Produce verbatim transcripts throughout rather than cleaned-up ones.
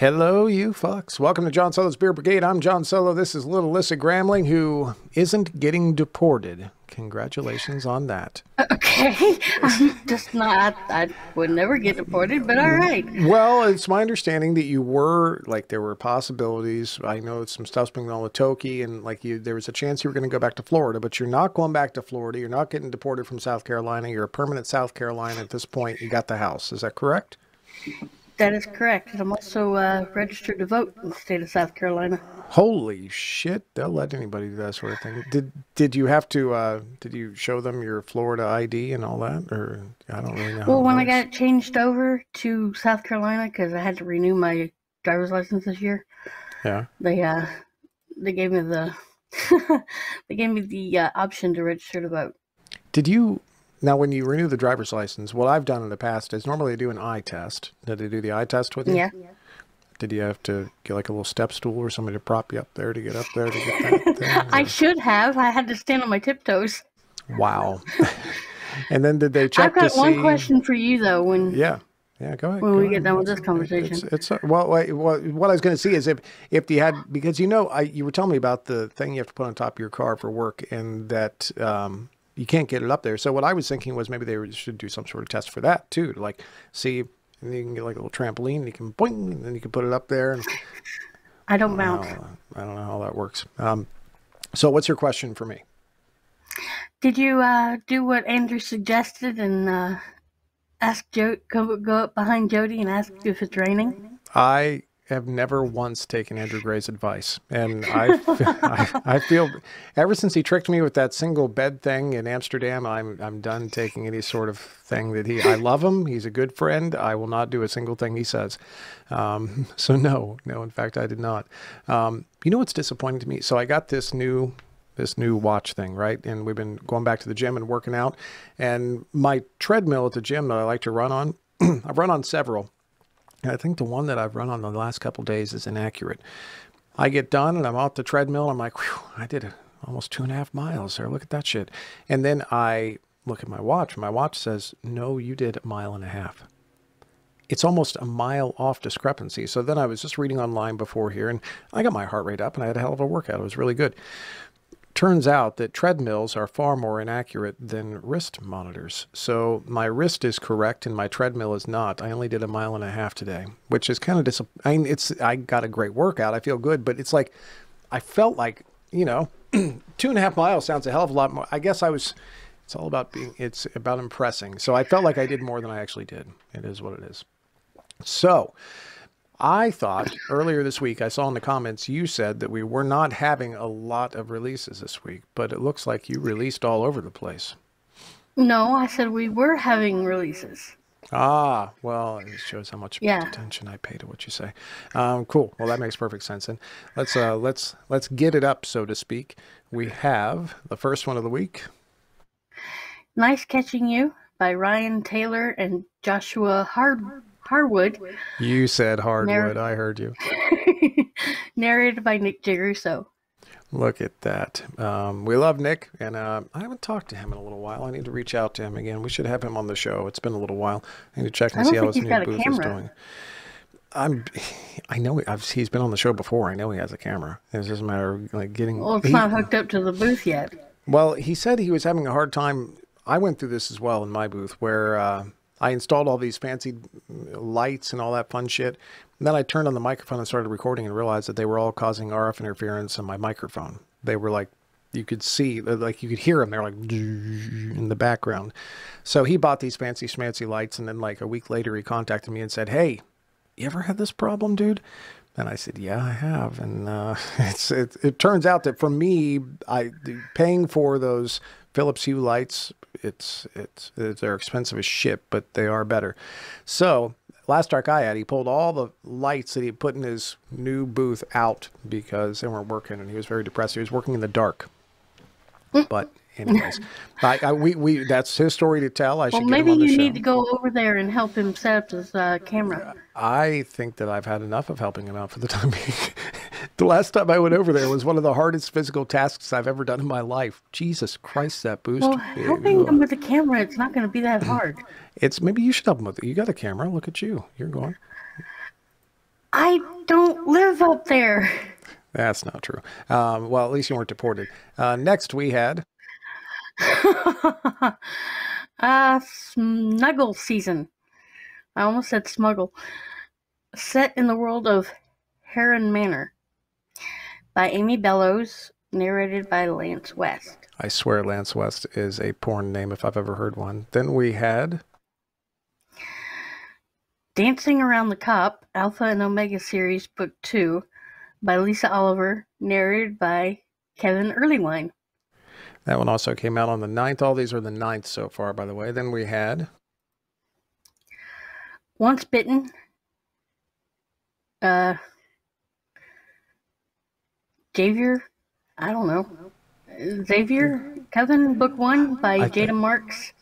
Hello, you fucks. Welcome to John Solo's Beer Brigade. I'm John Solo. This is little Alyssa Gramling, who isn't getting deported. Congratulations on that. Okay. I'm just not, I, I would never get deported, but all right. Well, it's my understanding that you were, like, there were possibilities. I know some stuff's been going on with Toki, and, like, you, there was a chance you were going to go back to Florida, but you're not going back to Florida. You're not getting deported from South Carolina. You're a permanent South Carolina at this point. You got the house. Is that correct? That is correct. I'm also uh, registered to vote in the state of South Carolina. Holy shit! They'll let anybody do that sort of thing. Did did you have to? Uh, did you show them your Florida I D and all that, or I don't really know. Well, when I got it changed over to South Carolina because I had to renew my driver's license this year. Yeah. They uh they gave me the they gave me the uh, option to register to vote. Did you? Now, when you renew the driver's license, what I've done in the past is normally I do an eye test. Did they do the eye test with you? Yeah. Did you have to get like a little step stool or somebody to prop you up there to get up there to get that thing? I should have. I had to stand on my tiptoes. Wow. And then did they check to see? I've got one question for you, though. When yeah. Yeah, go ahead. When we get done with this conversation, it's, it's well, well. What I was going to see is if if you had, because you know, I you were telling me about the thing you have to put on top of your car for work, and that. Um, You can't get it up there. So what I was thinking was maybe they should do some sort of test for that too, to like see, and you can get like a little trampoline, and you can boing, and then you can put it up there. And I don't mount. I don't know how that works. Um, so what's your question for me? Did you uh, do what Andrew suggested and uh, ask Jo- go, go up behind Jody and ask if it's raining? I have never once taken Andrew Gray's advice. And I, I, I feel ever since he tricked me with that single bed thing in Amsterdam, I'm, I'm done taking any sort of thing that he, I love him. He's a good friend. I will not do a single thing he says. Um, so no, no, in fact, I did not. Um, you know, what's disappointing to me. So I got this new, this new watch thing, right? And we've been going back to the gym and working out, and my treadmill at the gym that I like to run on, I've run on several. I think the one that I've run on the last couple of days is inaccurate. I get done and I'm off the treadmill. I'm like, whew, I did almost two and a half miles there. Look at that shit. And then I look at my watch. My watch says, no, you did a mile and a half. It's almost a mile off discrepancy. So then I was just reading online before here, and I got my heart rate up and I had a hell of a workout. It was really good. Turns out that treadmills are far more inaccurate than wrist monitors. So my wrist is correct and my treadmill is not. I only did a mile and a half today, which is kind of disappointing. I mean, it's, I got a great workout. I feel good, but it's like, I felt like, you know, two and a half miles sounds a hell of a lot more. I guess I was, it's all about being, it's about impressing. So I felt like I did more than I actually did. It is what it is. So I thought earlier this week, I saw in the comments, you said that we were not having a lot of releases this week, but it looks like you released all over the place. No, I said we were having releases. Ah, well, it shows how much yeah. attention I pay to what you say. Um, cool. Well, that makes perfect sense. And let's, uh, let's, let's get it up, so to speak. We have the first one of the week. Nice Catching You by Ryan Taylor and Joshua Harbour. Harwood. You said Hardwood. Narr I heard you. Narrated by Nick J. Rousseau. Look at that. Um, we love Nick, and uh, I haven't talked to him in a little while. I need to reach out to him again. We should have him on the show. It's been a little while. I need to check and see how his new booth is doing. I'm, I know he, I've, he's been on the show before. I know he has a camera. It's just a matter of like getting. Well, it's he, not hooked up to the booth yet. Well, he said he was having a hard time. I went through this as well in my booth where. Uh, I installed all these fancy lights and all that fun shit. And then I turned on the microphone and started recording and realized that they were all causing R F interference on my microphone. They were like, you could see, like you could hear them. They were like in the background. So he bought these fancy schmancy lights. And then like a week later, he contacted me and said, hey, you ever had this problem, dude? And I said, yeah, I have. And uh, it's, it, it turns out that for me, I paying for those Philips Hue lights, it's, it's, they're expensive as shit, but they are better. So last dark I had, he pulled all the lights that he put in his new booth out because they weren't working, and he was very depressed. He was working in the dark. But anyways, I, I, we, we, that's his story to tell. I well, should get maybe him on the you show. Need to go over there and help him set up his uh, camera. I think that I've had enough of helping him out for the time being. The last time I went over there was one of the hardest physical tasks I've ever done in my life. Jesus Christ, that boost. Well, helping them with the camera, it's not going to be that hard. It's maybe you should help them with it. You got a camera. Look at you. You're going. I don't live up there. That's not true. Um, well, at least you weren't deported. Uh, next we had... uh, Snuggle Season. I almost said Smuggle. Set in the world of Heron Manor. By Amy Bellows, narrated by Lance West. I swear Lance West is a porn name if I've ever heard one. Then we had... Dancing Around the Cop, Alpha and Omega Series, Book two, by Lisa Oliver, narrated by Kevin Earlywine. That one also came out on the ninth. All these are the ninth so far, by the way. Then we had... Once Bitten, uh, Xavier, I don't know, Xavier, Coven, Book one, by I Jada think, Marks.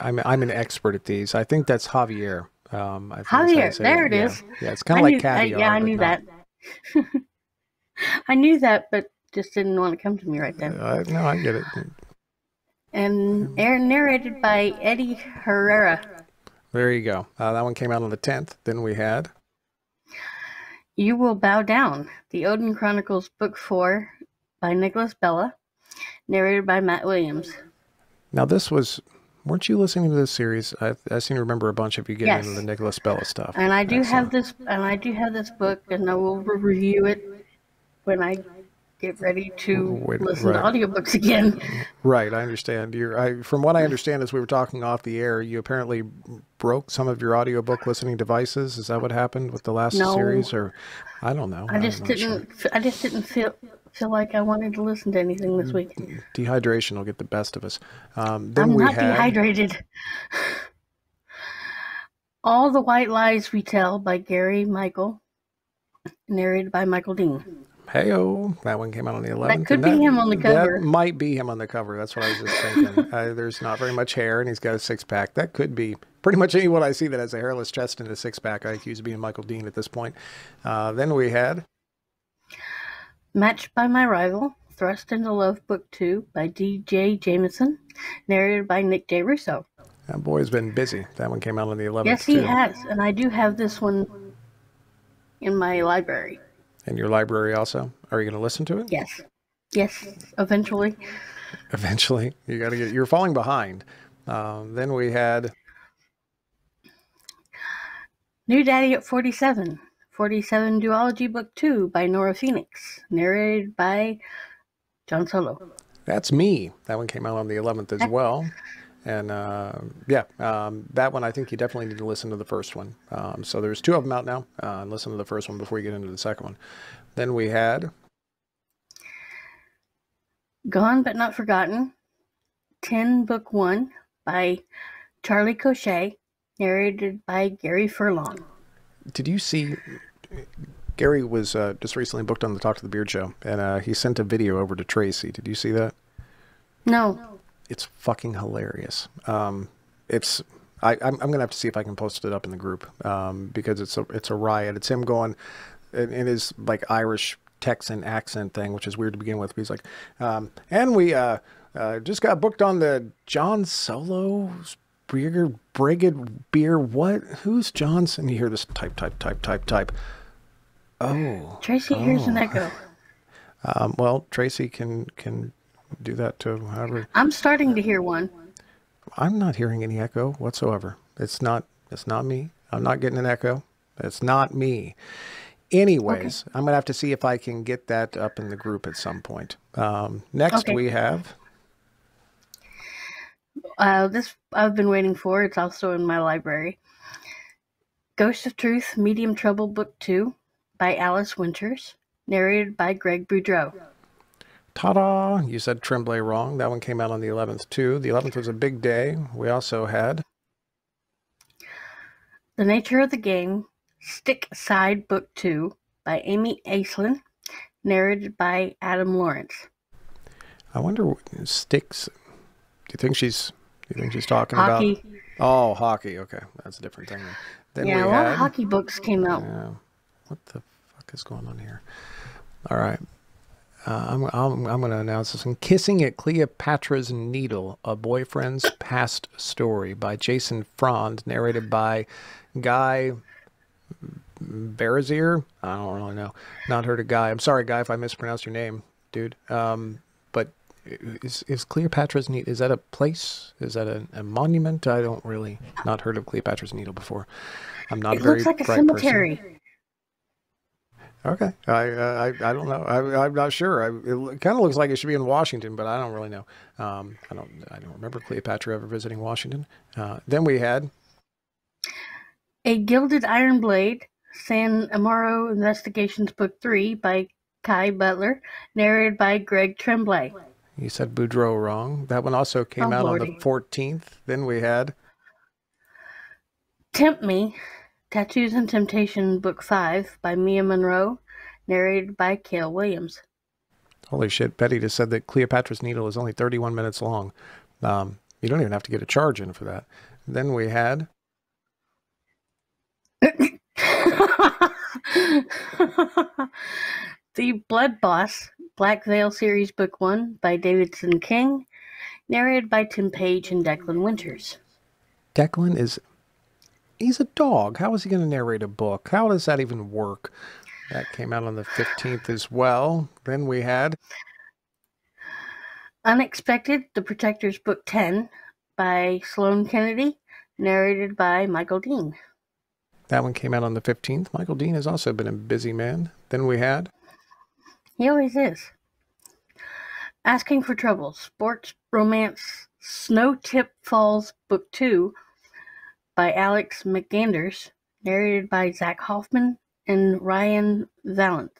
I'm, I'm an expert at these. I think that's Javier. Um, I Javier, there it, it yeah. is. Yeah, it's kind of like knew, caviar. I, yeah, I knew not... that. I knew that, but just didn't want to come to me right then. Uh, no, I get it. And narrated by Eddie Herrera. There you go. Uh, that one came out on the tenth. Then we had... You Will Bow Down, The Odin Chronicles, Book four, by Nicholas Bella, narrated by Matt Williams. Now this was... Weren't you listening to this series? I, I seem to remember a bunch of you getting yes. into the Nicholas Bella stuff. And I do Excellent. have this, and I do have this book, and I will review it when I get ready to Wait, listen right. to audiobooks again. Right, I understand. You're, I, from what I understand, as we were talking off the air, you apparently broke some of your audiobook listening devices. Is that what happened with the last no. series, or I don't know? I just didn't. Sure. I just didn't feel. feel like I wanted to listen to anything this week. Dehydration will get the best of us. Um, then I'm we not had... dehydrated. All the White Lies We Tell by Gary Michael, narrated by Michael Dean. Hey-oh. That one came out on the eleventh. That could that, be him on the cover. That might be him on the cover. That's what I was just thinking. uh, there's not very much hair, and he's got a six-pack. That could be pretty much anyone I see that has a hairless chest and a six-pack. I accuse of being Michael Dean at this point. Uh, then we had... Matched by My Rival, Thrust into Love, Book two, by D J Jameson, narrated by Nick J. Rousseau. That boy's been busy. That one came out on the eleventh. Yes, he too. has. And I do have this one in my library. In your library also? Are you going to listen to it? Yes. Yes, eventually. Eventually. You got to get, you're falling behind. Um, then we had... New Daddy at forty-seven. forty-seven Duology Book two by Nora Phoenix, narrated by John Solo. That's me. That one came out on the eleventh as well. And uh, yeah, um, that one I think you definitely need to listen to the first one. Um, so there's two of them out now. Uh, and listen to the first one before you get into the second one. Then we had... Gone But Not Forgotten, ten Book one by Charlie Cochet, narrated by Gary Furlong. Did you see... Gary was uh, just recently booked on the Talk to the Beard show, and uh, he sent a video over to Tracy. Did you see that? No. It's fucking hilarious. Um, it's I, I'm, I'm going to have to see if I can post it up in the group um, because it's a, it's a riot. It's him going in, in his like Irish Texan accent thing, which is weird to begin with. But he's like, um, and we uh, uh, just got booked on the John Solo Brigger, Brigid Beer, what? Who's Johnson? You hear this type, type, type, type, type. Oh. Tracy oh. hears an echo. Um, well, Tracy can can do that to however. I'm starting to hear one. I'm not hearing any echo whatsoever. It's not, it's not me. I'm not getting an echo. It's not me. Anyways, okay. I'm going to have to see if I can get that up in the group at some point. Um, next okay. we have. Uh, this I've been waiting for. It's also in my library. Ghost of Truth, Medium Trouble, Book two, by Alice Winters, narrated by Greg Boudreau. Ta-da! You said Tremblay wrong. That one came out on the eleventh, too. The eleventh was a big day. We also had... The Nature of the Game, Stick Side, Book two, by Amy Aislin, narrated by Adam Lawrence. I wonder what sticks... Do you think she's? Do you think she's talking hockey. about? Oh, hockey. Okay, that's a different thing. Then yeah, we a lot had, of hockey books came out. Yeah. What the fuck is going on here? All right, uh, I'm I'm I'm going to announce this one. Kissing at Cleopatra's Needle: A Boyfriend's Past Story by Jason Frond, narrated by Guy Verizier. I don't really know. Not heard of Guy. I'm sorry, Guy, if I mispronounced your name, dude. Um, but is is Cleopatra's Needle? Is that a place? Is that a, a monument? I don't really. Not heard of Cleopatra's Needle before. I'm not it a very bright person. It looks like a cemetery. Person. Okay, I, uh, I I don't know. I, I'm not sure. I, it kind of looks like it should be in Washington, but I don't really know. Um, I don't I don't remember Cleopatra ever visiting Washington. Uh, then we had A Gilded Iron Blade, San Amaro Investigations Book Three by Kai Butler, narrated by Greg Tremblay. You said Boudreau wrong. That one also came oh, out Lordy. on the fourteenth. Then we had Tempt Me. Tattoos and Temptation, Book Five by Mia Monroe, narrated by Kale Williams. Holy shit, Betty just said that Cleopatra's Needle is only thirty-one minutes long. Um, you don't even have to get a charge in for that. Then we had... The Blood Boss, Black Veil Series, Book One by Davidson King, narrated by Tim Page and Declan Winters. Declan is... He's a dog. How is he going to narrate a book? How does that even work? That came out on the fifteenth as well. Then we had Unexpected, The Protectors, Book ten by Sloan Kennedy, narrated by Michael Dean. That one came out on the fifteenth. Michael Dean has also been a busy man. Then we had... He always is. Asking for Trouble, Sports Romance, Snow Tip Falls, Book two, by Alex McGanders, narrated by Zach Hoffman and Ryan Valent.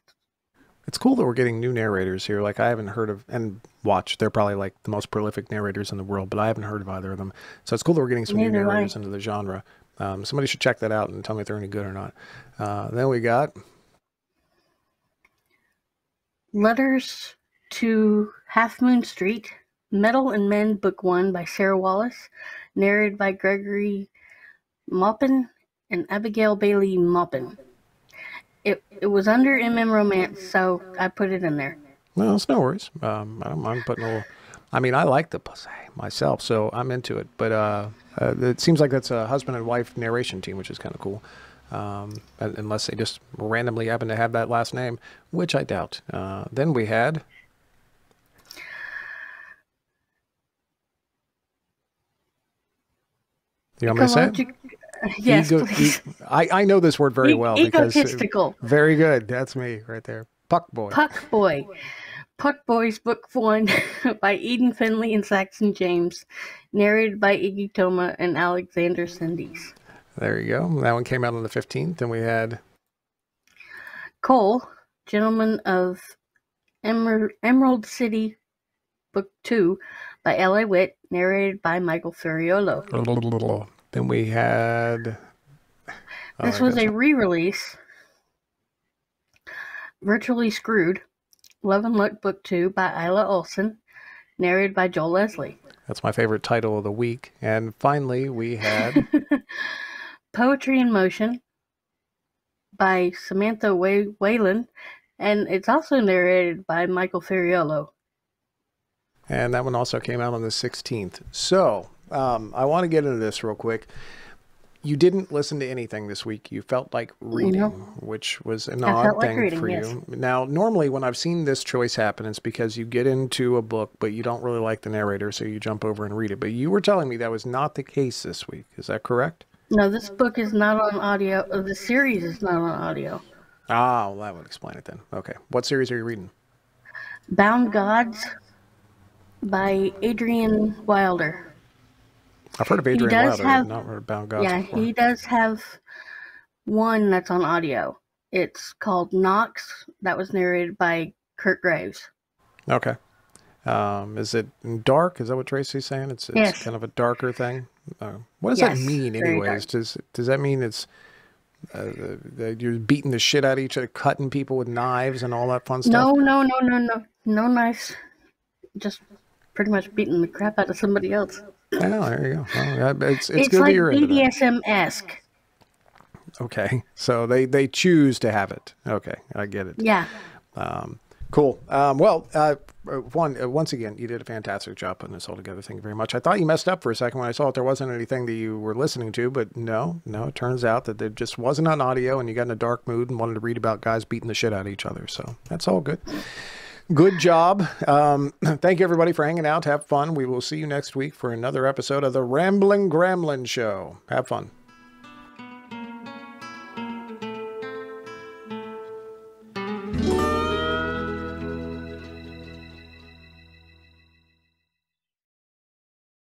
It's cool that we're getting new narrators here. Like, I haven't heard of, and watch, they're probably like the most prolific narrators in the world, but I haven't heard of either of them. So it's cool that we're getting some Neither new narrators into the genre. Um, somebody should check that out and tell me if they're any good or not. Uh, then we got Letters to Half Moon Street, Metal and Men, Book one by Sarah Wallace, narrated by Gregory Maupin and Abigail Bailey Maupin. It it was under M M Romance, so I put it in there. Well, it's no worries. Um, I don't mind putting a little. I mean, I like the pussy myself, so I'm into it. But uh, uh, it seems like that's a husband and wife narration team, which is kind of cool. Um, unless they just randomly happen to have that last name, which I doubt. Uh, then we had You want me to say it? Yes, Ego, please. E I, I know this word very well. E egotistical. Because, very good. That's me right there. Puck Boy. Puck Boy. Puck Boy's Book One by Eden Finley and Saxon James, narrated by Iggy Toma and Alexander Sandys. There you go. That one came out on the fifteenth, and we had Cole, Gentleman of Emer Emerald City, Book Two by L A Witt, narrated by Michael Ferriolo. Then we had... Oh, this was a re-release. Virtually Screwed, Love and Luck, Book two by Isla Olsen, narrated by Joel Leslie. That's my favorite title of the week. And finally, we had... Poetry in Motion by Samantha Way Whalen, and it's also narrated by Michael Ferriolo. And that one also came out on the sixteenth. So, um, I want to get into this real quick. You didn't listen to anything this week. You felt like reading, nope. which was an I odd thing like reading, for yes. you. Now, normally when I've seen this choice happen, it's because you get into a book, but you don't really like the narrator, so you jump over and read it. But you were telling me that was not the case this week. Is that correct? No, this book is not on audio. The series is not on audio. Ah, well, that would explain it then. Okay. What series are you reading? Bound Gods by Adrian Wilder. I've heard of Adrian Wilder. Have, not heard of Bound Gods yeah, before. He does have one that's on audio. It's called Knox. That was narrated by Kurt Graves. Okay. Um, is it dark? Is that what Tracy's saying? It's, it's yes. kind of a darker thing. Uh, what does yes, that mean, anyways? Does does that mean it's uh, that you're beating the shit out of each other, cutting people with knives and all that fun stuff? No, no, no, no, no, no knives. Just pretty much beating the crap out of somebody else. Oh, there you go. Well, it's it's, it's good like that you're B D S M-esque. Okay, so they they choose to have it. Okay, I get it. Yeah. Um, Cool. Um, well, uh, one uh, once again, you did a fantastic job putting this all together. Thank you very much. I thought you messed up for a second when I saw it. There wasn't anything that you were listening to, but no, no. It turns out that there just wasn't on audio, and you got in a dark mood and wanted to read about guys beating the shit out of each other. So that's all good. Good job. Um, thank you, everybody, for hanging out. Have fun. We will see you next week for another episode of the Rambling Gremlin Show. Have fun.